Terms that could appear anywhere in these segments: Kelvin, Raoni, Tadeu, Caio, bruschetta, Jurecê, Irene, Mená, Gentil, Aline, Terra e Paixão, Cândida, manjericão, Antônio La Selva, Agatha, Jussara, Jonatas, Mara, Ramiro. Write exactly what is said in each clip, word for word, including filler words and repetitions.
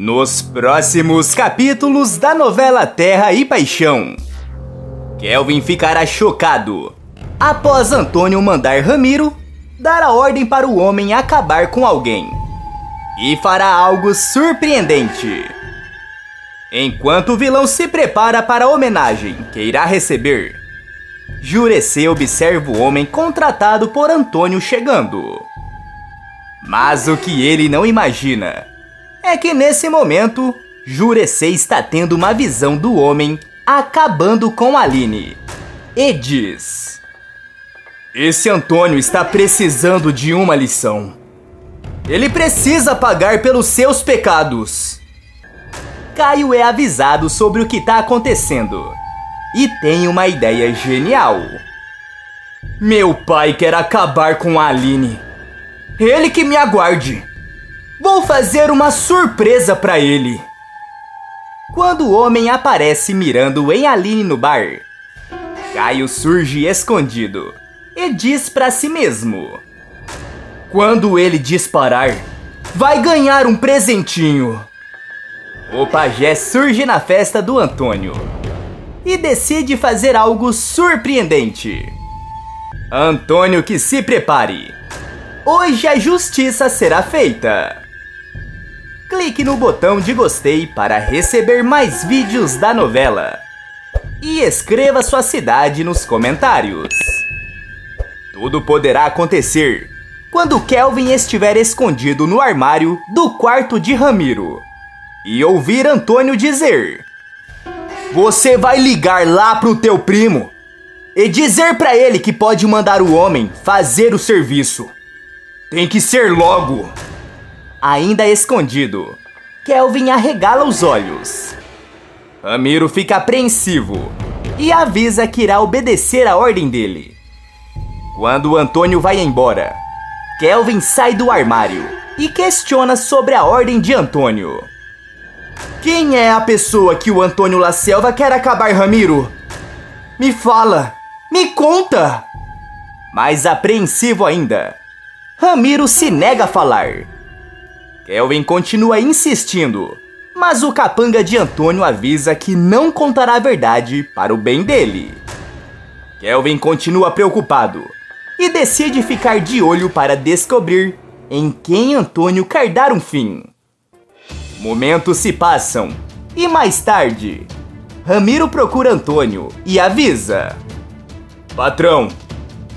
nos próximos capítulos da novela Terra e Paixão. Kelvin ficará chocado após Antônio mandar Ramiro dar a ordem para o homem acabar com alguém, e fará algo surpreendente. Enquanto o vilão se prepara para a homenagem que irá receber, Jurecê observa o homem contratado por Antônio chegando. Mas o que ele não imagina é que nesse momento Jurecê está tendo uma visão do homem acabando com Aline e diz: esse Antônio está precisando de uma lição. Ele precisa pagar pelos seus pecados. Caio é avisado sobre o que está acontecendo e tem uma ideia genial. Meu pai quer acabar com a Aline. Ele que me aguarde. Vou fazer uma surpresa para ele. Quando o homem aparece mirando em Aline no bar, Caio surge escondido e diz pra si mesmo: quando ele disparar, vai ganhar um presentinho. O pajé surge na festa do Antônio e decide fazer algo surpreendente. Antônio, que se prepare. Hoje a justiça será feita. Clique no botão de gostei para receber mais vídeos da novela. E escreva sua cidade nos comentários. Tudo poderá acontecer quando Kelvin estiver escondido no armário do quarto de Ramiro e ouvir Antônio dizer: você vai ligar lá pro teu primo e dizer pra ele que pode mandar o homem fazer o serviço. Tem que ser logo. Ainda escondido, Kelvin arregala os olhos. Ramiro fica apreensivo e avisa que irá obedecer a ordem dele. Quando Antônio vai embora, Kelvin sai do armário e questiona sobre a ordem de Antônio. Quem é a pessoa que o Antônio La Selva quer acabar, Ramiro? Me fala, me conta! Mais apreensivo ainda, Ramiro se nega a falar. Kelvin continua insistindo, mas o capanga de Antônio avisa que não contará a verdade para o bem dele. Kelvin continua preocupado e decide ficar de olho para descobrir em quem Antônio quer dar um fim. Momentos se passam e mais tarde, Ramiro procura Antônio e avisa: patrão,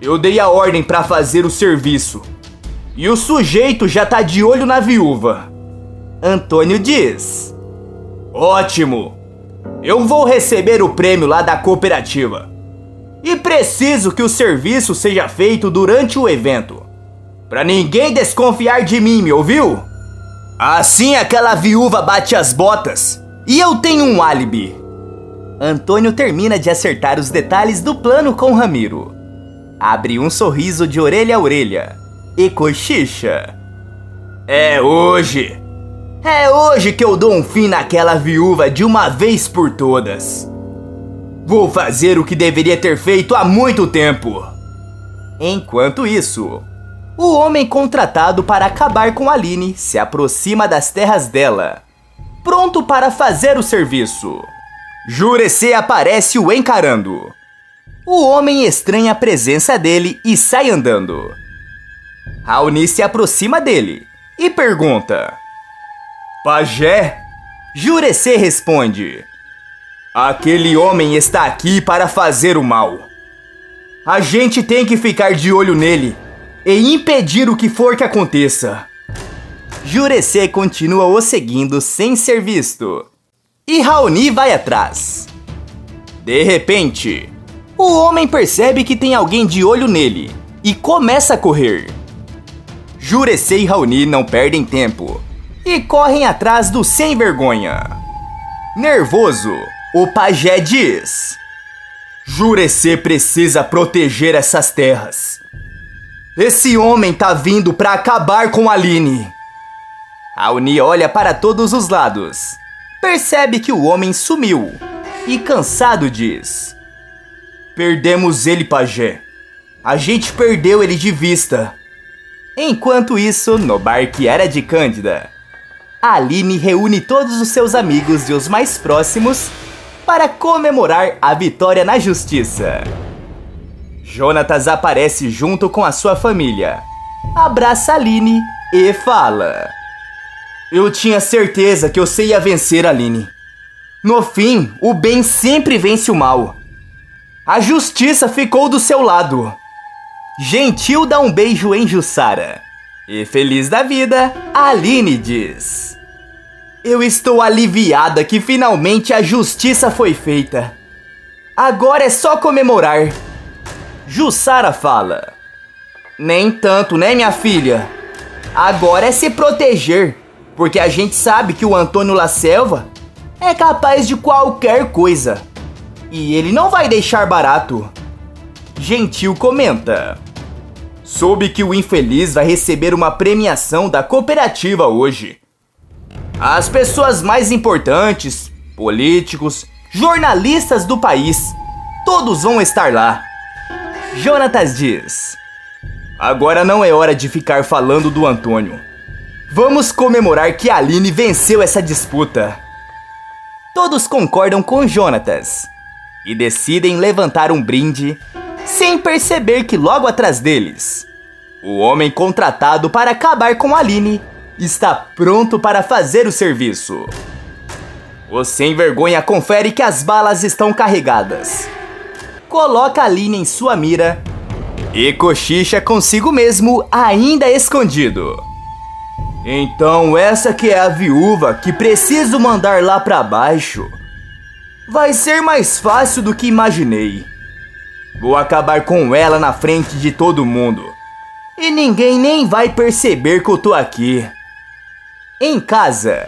eu dei a ordem para fazer o serviço e o sujeito já tá de olho na viúva. Antônio diz: ótimo, eu vou receber o prêmio lá da cooperativa. E preciso que o serviço seja feito durante o evento, pra ninguém desconfiar de mim, me ouviu? Assim aquela viúva bate as botas e eu tenho um álibi. Antônio termina de acertar os detalhes do plano com Ramiro, abre um sorriso de orelha a orelha e cochicha: é hoje! É hoje que eu dou um fim naquela viúva de uma vez por todas. Vou fazer o que deveria ter feito há muito tempo. Enquanto isso, o homem contratado para acabar com Aline se aproxima das terras dela, pronto para fazer o serviço. Jurecê aparece o encarando. O homem estranha a presença dele e sai andando. Raoni se aproxima dele e pergunta: pajé? Jurecê responde: aquele homem está aqui para fazer o mal. A gente tem que ficar de olho nele e impedir o que for que aconteça. Jurecê continua o seguindo sem ser visto, e Raoni vai atrás. De repente, o homem percebe que tem alguém de olho nele e começa a correr. Jurecê e Raoni não perdem tempo e correm atrás do sem vergonha. Nervoso, o pajé diz: Jurecê precisa proteger essas terras. Esse homem tá vindo pra acabar com Aline. Raoni olha para todos os lados, percebe que o homem sumiu e, cansado, diz: perdemos ele, pajé. A gente perdeu ele de vista. Enquanto isso, no bar que era de Cândida, a Aline reúne todos os seus amigos e os mais próximos para comemorar a vitória na justiça. Jonatas aparece junto com a sua família, abraça a Aline e fala: eu tinha certeza que você ia vencer, Aline. No fim, o bem sempre vence o mal. A justiça ficou do seu lado. Gentil dá um beijo em Jussara. E feliz da vida, a Aline diz: eu estou aliviada que finalmente a justiça foi feita. Agora é só comemorar. Jussara fala: nem tanto, né, minha filha? Agora é se proteger, porque a gente sabe que o Antônio La Selva é capaz de qualquer coisa. E ele não vai deixar barato. Gentil comenta: soube que o infeliz vai receber uma premiação da cooperativa hoje. As pessoas mais importantes, políticos, jornalistas do país, todos vão estar lá. Jonatas diz: agora não é hora de ficar falando do Antônio. Vamos comemorar que a Aline venceu essa disputa. Todos concordam com Jonatas e decidem levantar um brinde, sem perceber que logo atrás deles, o homem contratado para acabar com Aline está pronto para fazer o serviço. O sem vergonha confere que as balas estão carregadas, coloca Aline em sua mira e cochicha consigo mesmo, ainda escondido: então essa que é a viúva que preciso mandar lá pra baixo. Vai ser mais fácil do que imaginei. Vou acabar com ela na frente de todo mundo. E ninguém nem vai perceber que eu tô aqui. Em casa,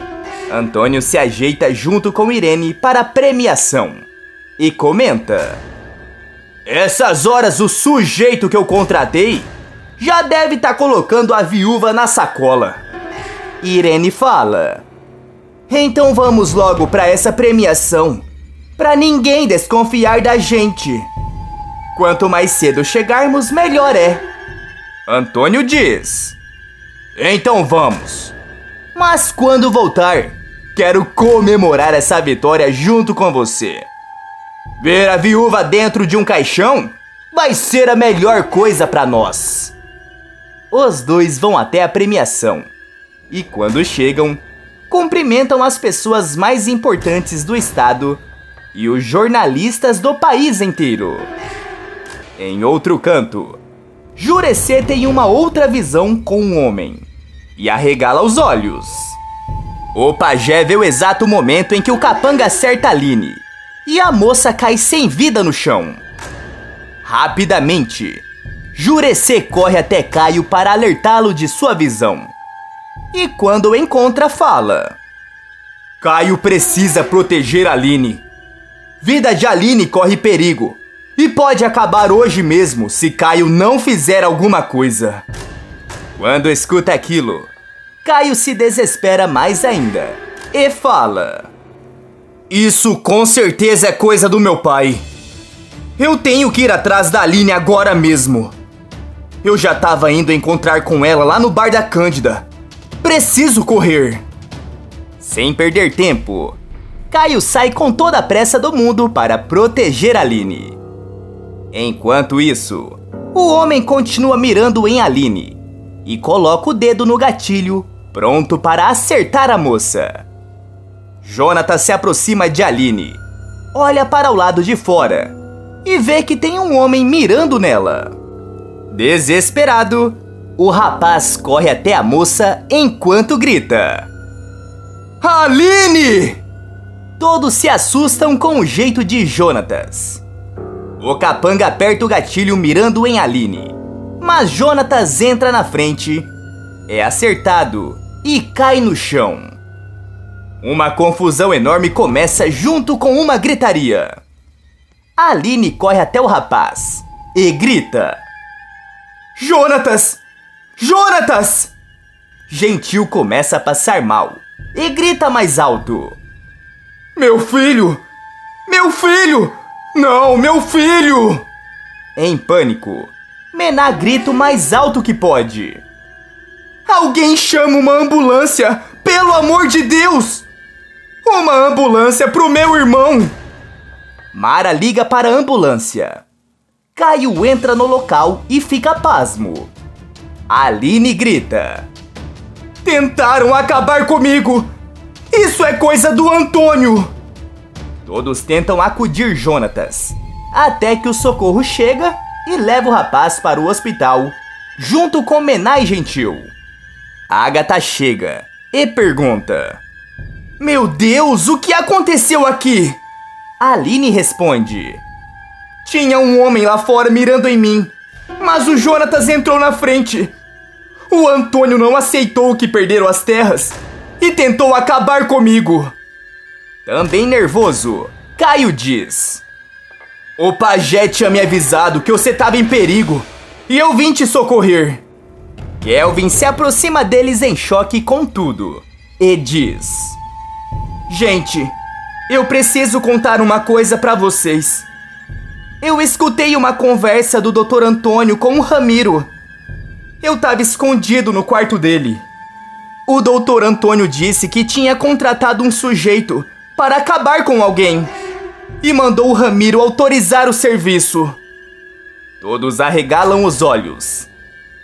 Antônio se ajeita junto com Irene para a premiação e comenta: essas horas o sujeito que eu contratei já deve estar colocando a viúva na sacola. Irene fala: então vamos logo para essa premiação, pra ninguém desconfiar da gente. Quanto mais cedo chegarmos, melhor é. Antônio diz: então vamos. Mas quando voltar, quero comemorar essa vitória junto com você. Ver a viúva dentro de um caixão vai ser a melhor coisa pra nós. Os dois vão até a premiação e, quando chegam, cumprimentam as pessoas mais importantes do estado e os jornalistas do país inteiro. Em outro canto, Jurecê tem uma outra visão com um homem e arregala os olhos. O pajé vê o exato momento em que o capanga acerta Aline e a moça cai sem vida no chão. Rapidamente, Jurecê corre até Caio para alertá-lo de sua visão. E quando o encontra, fala: Caio precisa proteger Aline. Vida de Aline corre perigo. E pode acabar hoje mesmo se Caio não fizer alguma coisa. Quando escuta aquilo, Caio se desespera mais ainda e fala: isso com certeza é coisa do meu pai. Eu tenho que ir atrás da Aline agora mesmo. Eu já tava indo encontrar com ela lá no bar da Cândida. Preciso correr. Sem perder tempo, Caio sai com toda a pressa do mundo para proteger a Aline. Enquanto isso, o homem continua mirando em Aline e coloca o dedo no gatilho, pronto para acertar a moça. Jonatas se aproxima de Aline, olha para o lado de fora e vê que tem um homem mirando nela. Desesperado, o rapaz corre até a moça enquanto grita: Aline! Todos se assustam com o jeito de Jonatas. O capanga aperta o gatilho mirando em Aline, mas Jonatas entra na frente, é acertado e cai no chão. Uma confusão enorme começa junto com uma gritaria. Aline corre até o rapaz e grita: Jonatas! Jonatas! Gentil começa a passar mal e grita mais alto: Meu filho! Meu filho! Não, meu filho! Em pânico, Mená grita o mais alto que pode: Alguém chama uma ambulância! Pelo amor de Deus! Uma ambulância pro meu irmão! Mara liga para a ambulância. Caio entra no local e fica pasmo. Aline grita: tentaram acabar comigo! Isso é coisa do Antônio! Todos tentam acudir Jonatas, até que o socorro chega e leva o rapaz para o hospital, junto com Mená e Gentil. Agatha chega e pergunta: meu Deus, o que aconteceu aqui? Aline responde: tinha um homem lá fora mirando em mim, mas o Jonatas entrou na frente. O Antônio não aceitou que perderam as terras e tentou acabar comigo. Também nervoso, Caio diz: o pajé tinha me avisado que você estava em perigo e eu vim te socorrer. Kelvin se aproxima deles em choque com tudo e diz: gente, eu preciso contar uma coisa pra vocês. Eu escutei uma conversa do doutor Antônio com o Ramiro. Eu tava escondido no quarto dele. O doutor Antônio disse que tinha contratado um sujeito para acabar com alguém e mandou o Ramiro autorizar o serviço. Todos arregalam os olhos.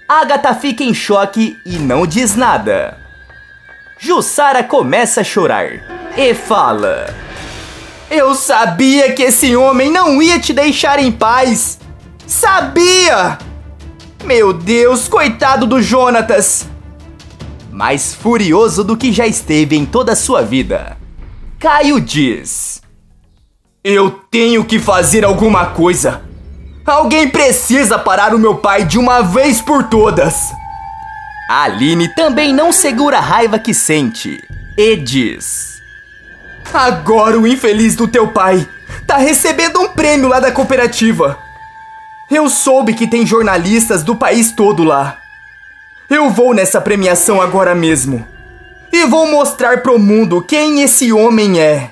Agatha fica em choque e não diz nada. Jussara começa a chorar e fala: eu sabia que esse homem não ia te deixar em paz. Sabia! Meu Deus, coitado do Jonatas! Mais furioso do que já esteve em toda a sua vida, Caio diz: eu tenho que fazer alguma coisa. Alguém precisa parar o meu pai de uma vez por todas. Aline também não segura a raiva que sente e diz: agora o infeliz do teu pai tá recebendo um prêmio lá da cooperativa. Eu soube que tem jornalistas do país todo lá. Eu vou nessa premiação agora mesmo e vou mostrar pro mundo quem esse homem é.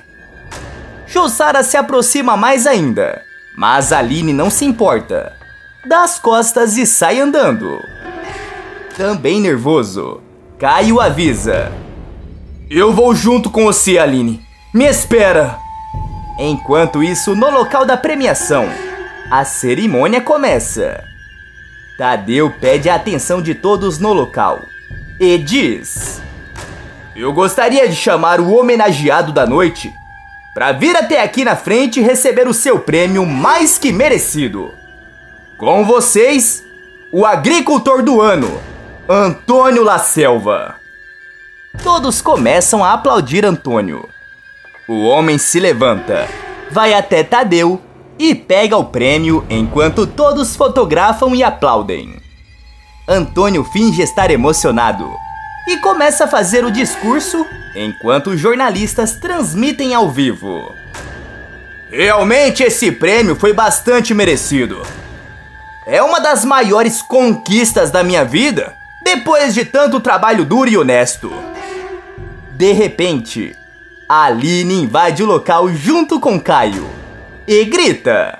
Jussara se aproxima mais ainda, mas Aline não se importa, dá as costas e sai andando. Também nervoso, Caio avisa: eu vou junto com você, Aline. Me espera. Enquanto isso, no local da premiação, a cerimônia começa. Tadeu pede a atenção de todos no local e diz: eu gostaria de chamar o homenageado da noite para vir até aqui na frente e receber o seu prêmio mais que merecido. Com vocês, o agricultor do ano, Antônio La Selva. Todos começam a aplaudir Antônio. O homem se levanta, vai até Tadeu e pega o prêmio enquanto todos fotografam e aplaudem. Antônio finge estar emocionado e começa a fazer o discurso enquanto os jornalistas transmitem ao vivo. Realmente esse prêmio foi bastante merecido. É uma das maiores conquistas da minha vida depois de tanto trabalho duro e honesto. De repente, Aline invade o local junto com Caio e grita: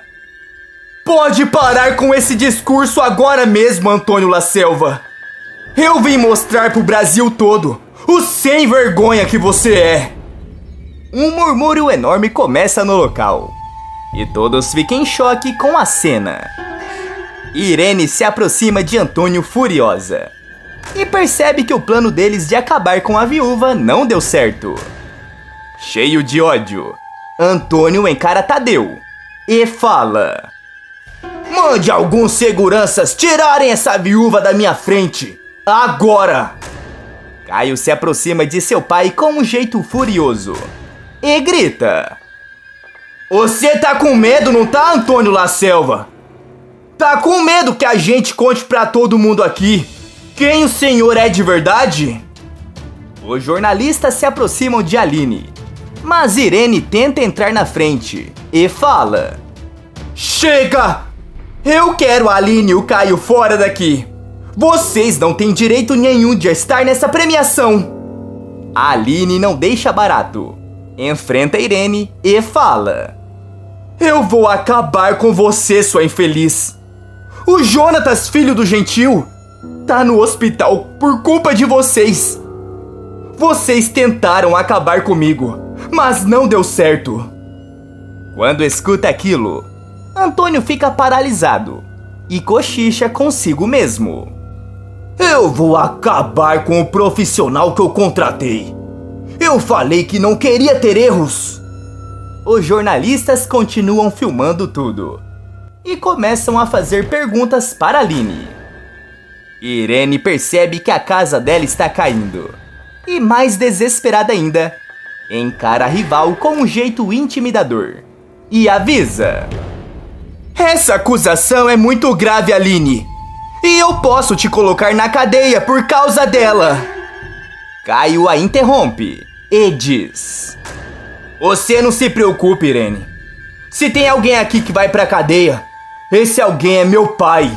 pode parar com esse discurso agora mesmo, Antônio La Selva. Eu vim mostrar pro Brasil todo o sem vergonha que você é. Um murmúrio enorme começa no local e todos ficam em choque com a cena. Irene se aproxima de Antônio furiosa e percebe que o plano deles de acabar com a viúva não deu certo. Cheio de ódio, Antônio encara Tadeu e fala: mande alguns seguranças tirarem essa viúva da minha frente, agora! Caio se aproxima de seu pai com um jeito furioso e grita: você tá com medo, não tá, Antônio La Selva? Tá com medo que a gente conte pra todo mundo aqui quem o senhor é de verdade? Os jornalistas se aproximam de Aline, mas Irene tenta entrar na frente e fala: chega! Eu quero a Aline e o Caio fora daqui. Vocês não têm direito nenhum de estar nessa premiação. A Aline não deixa barato, enfrenta Irene e fala: eu vou acabar com você, sua infeliz. O Jonatas, filho do Gentil, tá no hospital por culpa de vocês. Vocês tentaram acabar comigo, mas não deu certo. Quando escuta aquilo, Antônio fica paralisado e cochicha consigo mesmo. Eu vou acabar com o profissional que eu contratei. Eu falei que não queria ter erros. Os jornalistas continuam filmando tudo e começam a fazer perguntas para Aline. Irene percebe que a casa dela está caindo e, mais desesperada ainda, encara a rival com um jeito intimidador e avisa: essa acusação é muito grave, Aline, e eu posso te colocar na cadeia por causa dela. Caio a interrompe e diz: você não se preocupe, Irene. Se tem alguém aqui que vai pra cadeia, esse alguém é meu pai.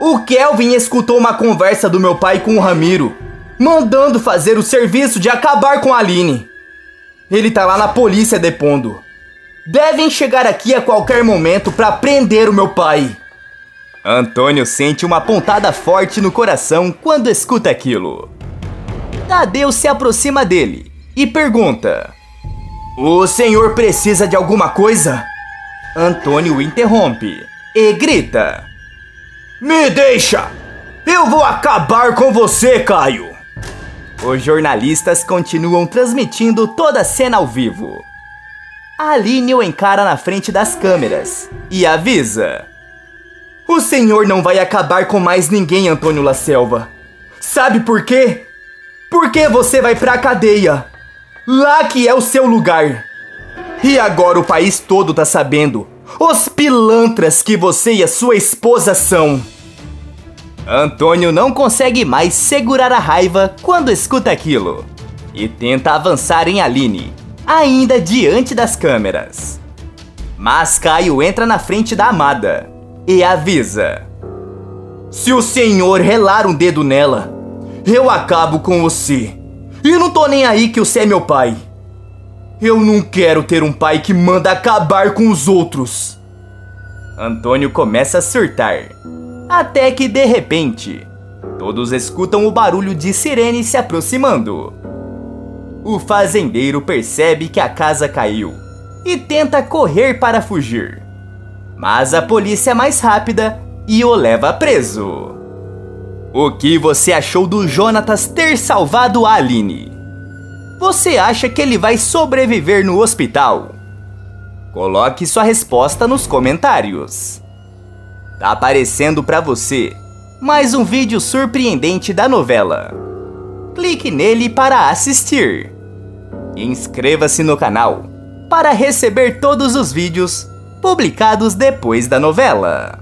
O Kelvin escutou uma conversa do meu pai com o Ramiro, mandando fazer o serviço de acabar com a Aline. Ele tá lá na polícia depondo. Devem chegar aqui a qualquer momento pra prender o meu pai. Antônio sente uma pontada forte no coração quando escuta aquilo. Tadeu se aproxima dele e pergunta: o senhor precisa de alguma coisa? Antônio interrompe e grita: me deixa! Eu vou acabar com você, Caio! Os jornalistas continuam transmitindo toda a cena ao vivo. A Aline o encara na frente das câmeras e avisa: o senhor não vai acabar com mais ninguém, Antônio La Selva. Sabe por quê? Porque você vai pra cadeia. Lá que é o seu lugar. E agora o país todo tá sabendo os pilantras que você e a sua esposa são. Antônio não consegue mais segurar a raiva quando escuta aquilo e tenta avançar em Aline, ainda diante das câmeras. Mas Caio entra na frente da amada e avisa: se o senhor relar um dedo nela, eu acabo com você. E não tô nem aí que você é meu pai. Eu não quero ter um pai que manda acabar com os outros. Antônio começa a surtar, até que de repente todos escutam o barulho de sirene se aproximando. O fazendeiro percebe que a casa caiu e tenta correr para fugir, mas a polícia é mais rápida e o leva preso. O que você achou do Jonatas ter salvado a Aline? Você acha que ele vai sobreviver no hospital? Coloque sua resposta nos comentários. Tá aparecendo pra você mais um vídeo surpreendente da novela. Clique nele para assistir. Inscreva-se no canal para receber todos os vídeos publicados depois da novela.